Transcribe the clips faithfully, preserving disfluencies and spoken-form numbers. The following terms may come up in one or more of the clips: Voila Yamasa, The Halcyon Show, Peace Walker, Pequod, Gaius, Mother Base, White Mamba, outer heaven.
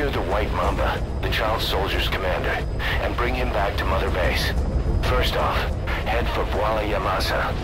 Capture the White Mamba, the child soldier's commander, and bring him back to Mother Base. First off, head for Voila Yamasa.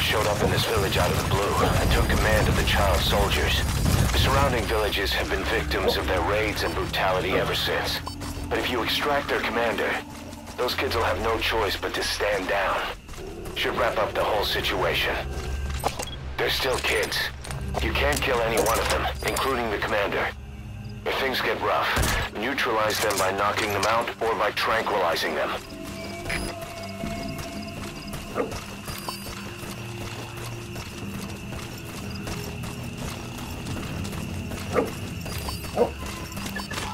Showed up in this village out of the blue and took command of the child soldiers. The surrounding villages have been victims of their raids and brutality ever since. But if you extract their commander, those kids will have no choice but to stand down. Should wrap up the whole situation. They're still kids. You can't kill any one of them, including the commander. If things get rough, neutralize them by knocking them out or by tranquilizing them. Oh.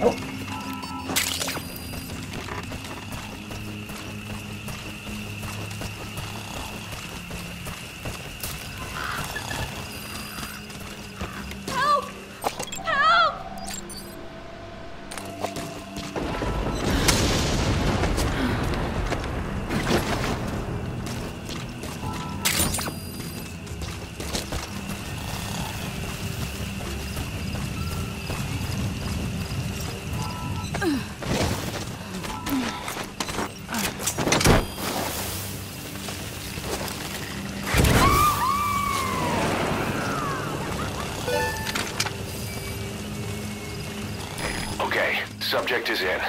Oh. Help! Help! Okay, subject is in.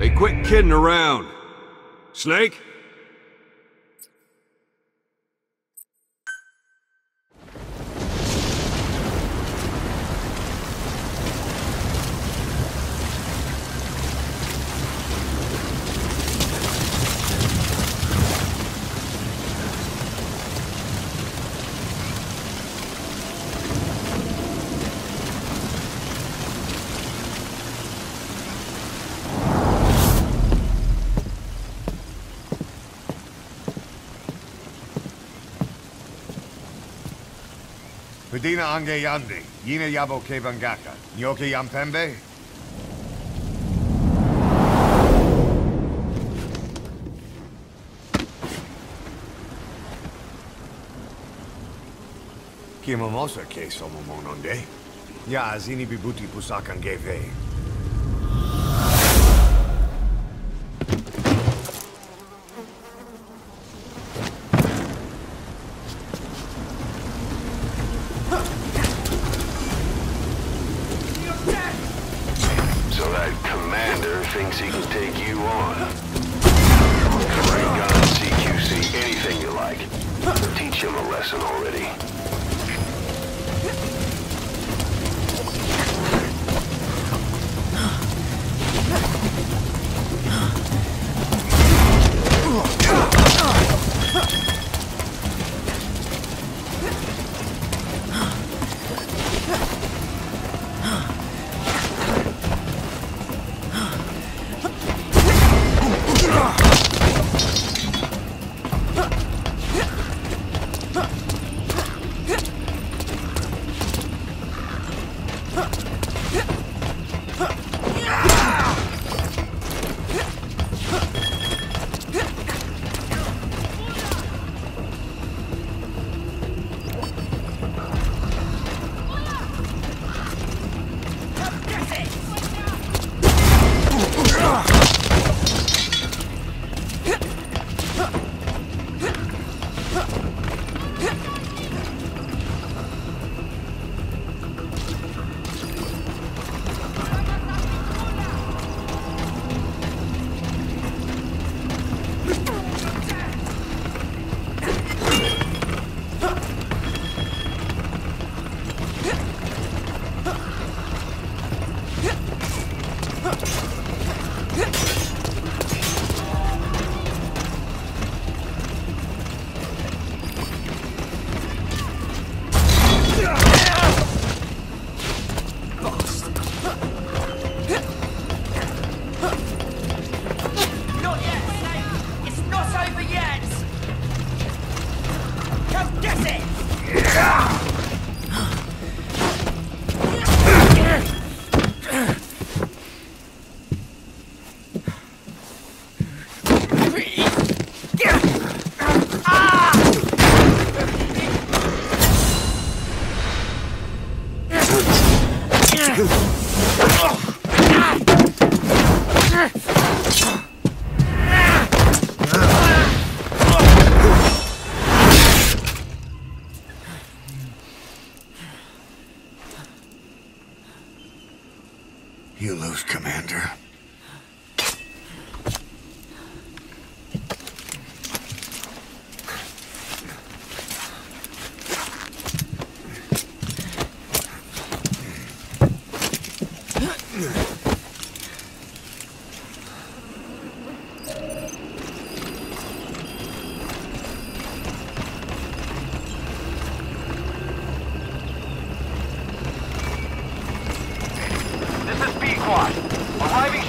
Hey, quit kidding around. Snake? Medina Ange Yandi, Yine Yabo Kebangaka, Nyoke Yampembe. Kimimosa ke somomononde. Ya azini bibuti pusakan geve. Arriving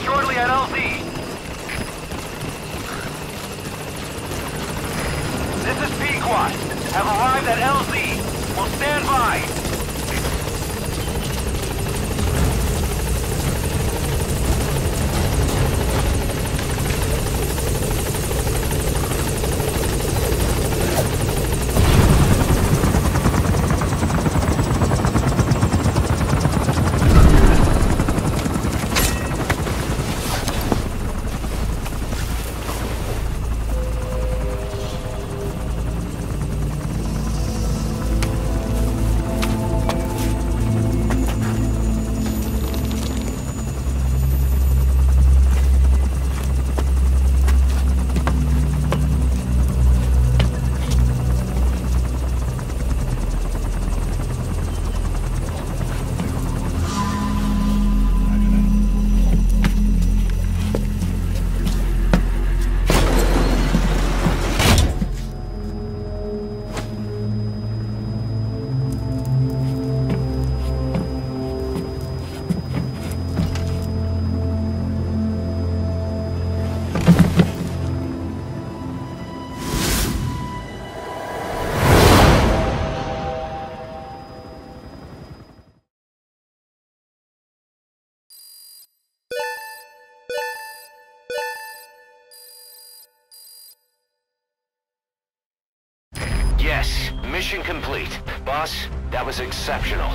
Mission complete. Boss, that was exceptional.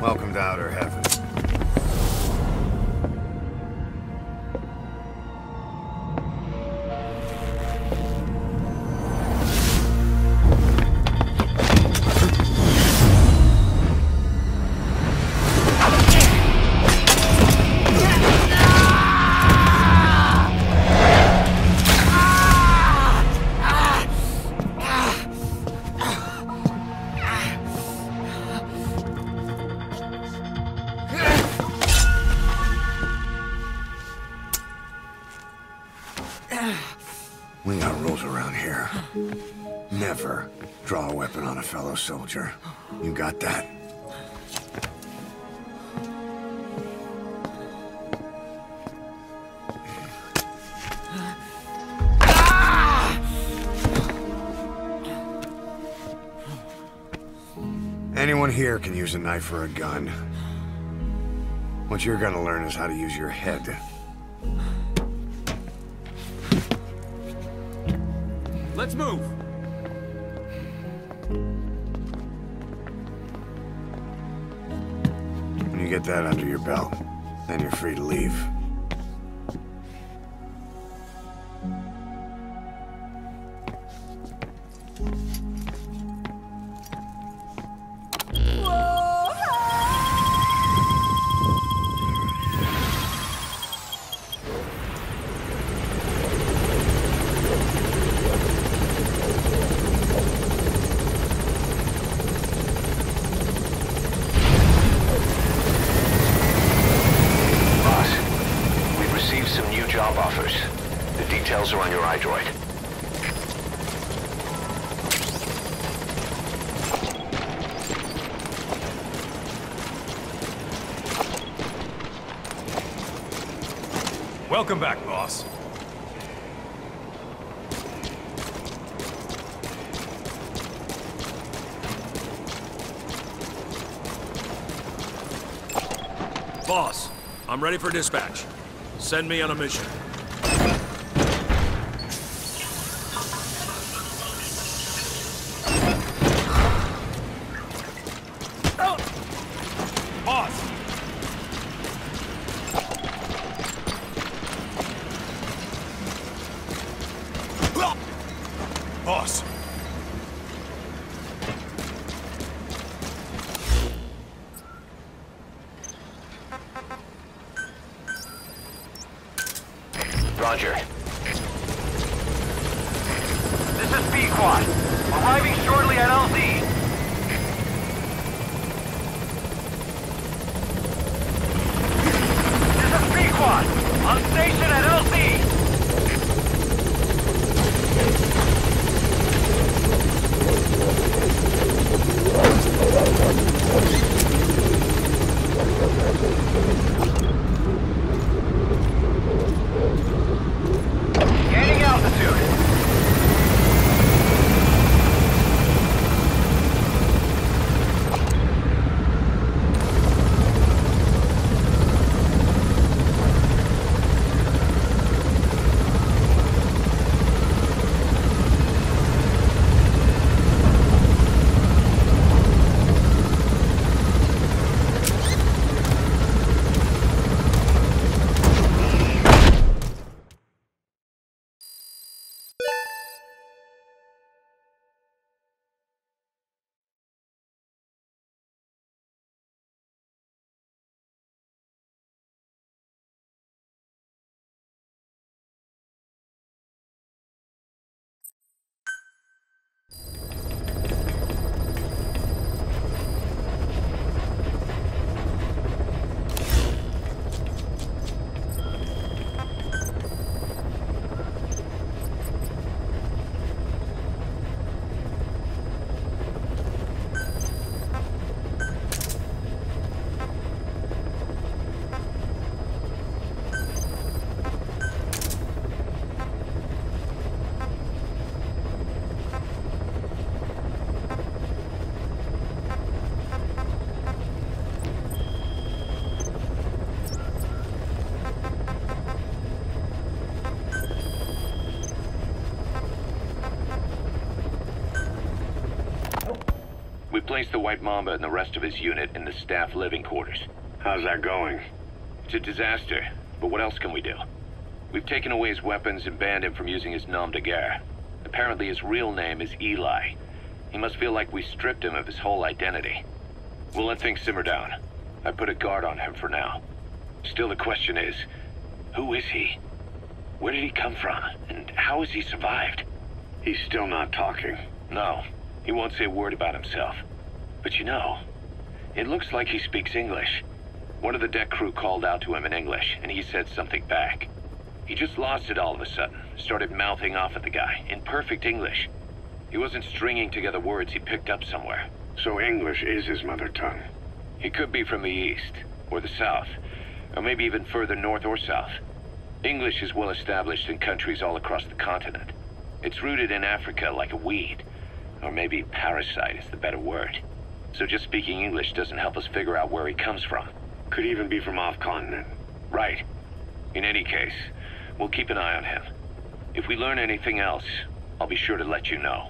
Welcome to outer heaven. We got rules around here. Never draw a weapon on a fellow soldier. You got that? Anyone here can use a knife or a gun. What you're gonna learn is how to use your head. Let's move! When you get that under your belt, then you're free to leave. Welcome back, boss. Boss, I'm ready for dispatch. Send me on a mission. Boss. Roger. This is Pequod. Arriving shortly at L Z. Placed the White Mamba and the rest of his unit in the staff living quarters. How's that going? It's a disaster, but what else can we do? We've taken away his weapons and banned him from using his nom de guerre. Apparently his real name is Eli. He must feel like we stripped him of his whole identity. We'll let things simmer down. I put a guard on him for now. Still, the question is, who is he? Where did he come from? And how has he survived? He's still not talking. No, he won't say a word about himself. But you know, it looks like he speaks English. One of the deck crew called out to him in English, and he said something back. He just lost it all of a sudden, started mouthing off at the guy, in perfect English. He wasn't stringing together words he picked up somewhere. So English is his mother tongue. He could be from the east, or the south, or maybe even further north or south. English is well established in countries all across the continent. It's rooted in Africa like a weed, or maybe parasite is the better word. So just speaking English doesn't help us figure out where he comes from. Could even be from off continent. Right. In any case, we'll keep an eye on him. If we learn anything else, I'll be sure to let you know.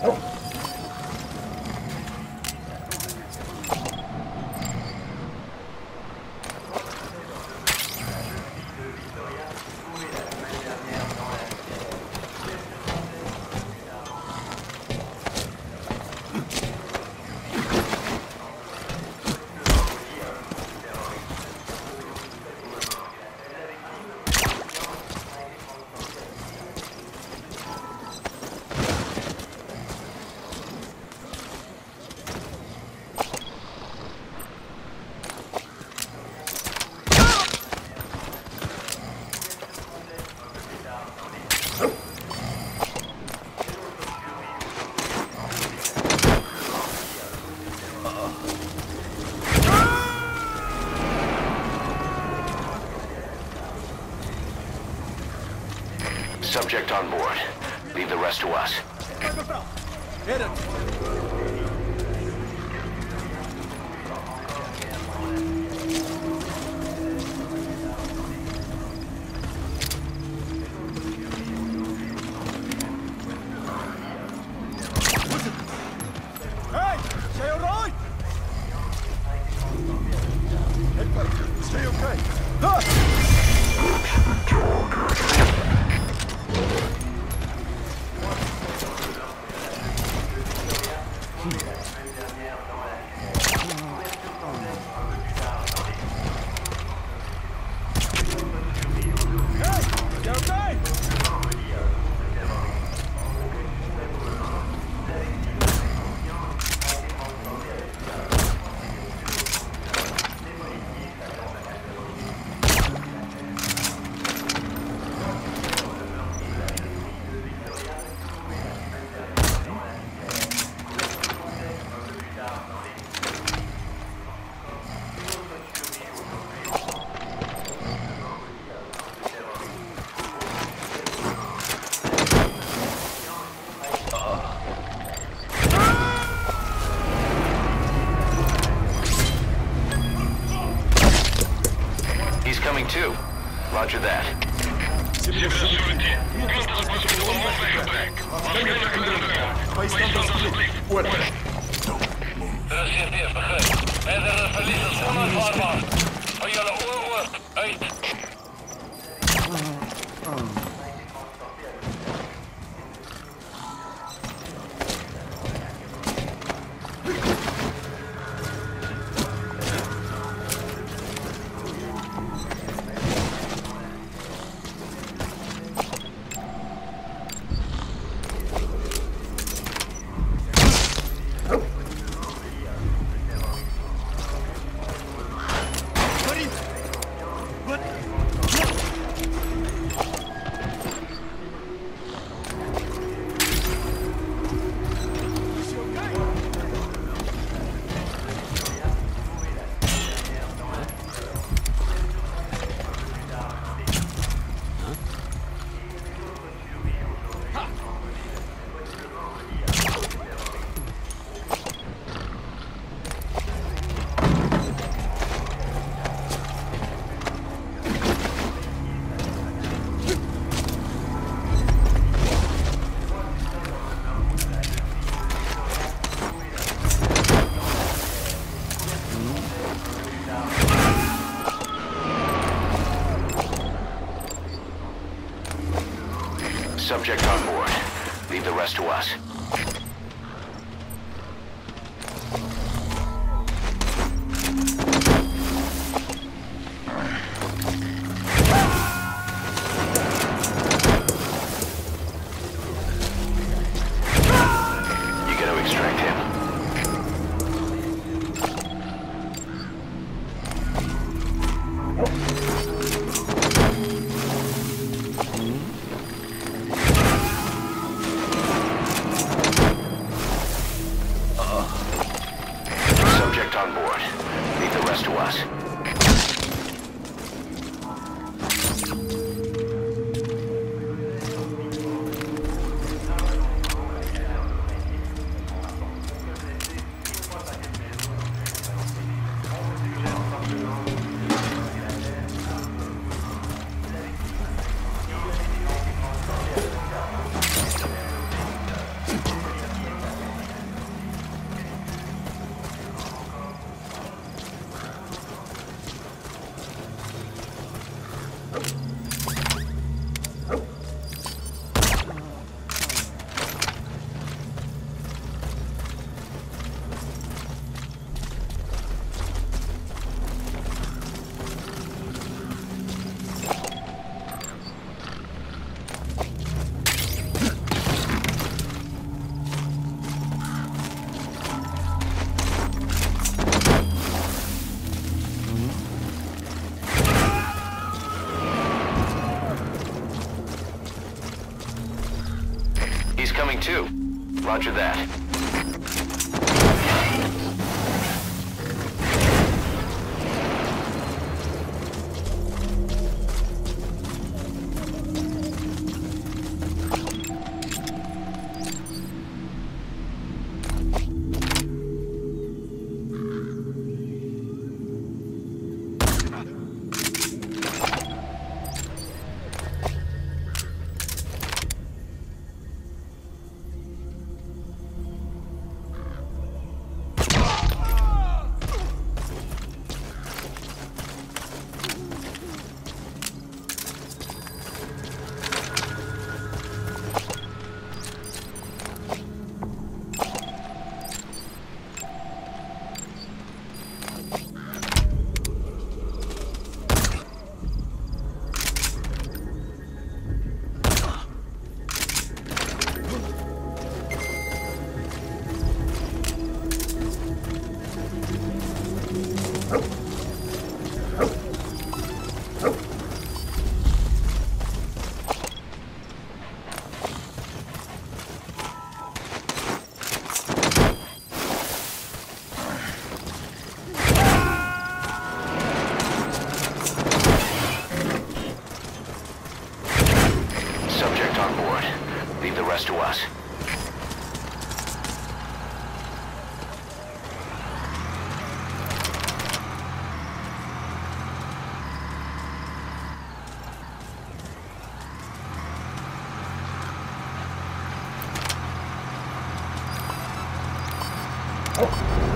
Oh. Subject on board. Leave the rest to us. Hit him. Hey! Stay alright! Hey, stay okay. Huh? Two. Roger that. Subject on board. Leave the rest to us. Roger that. Oh.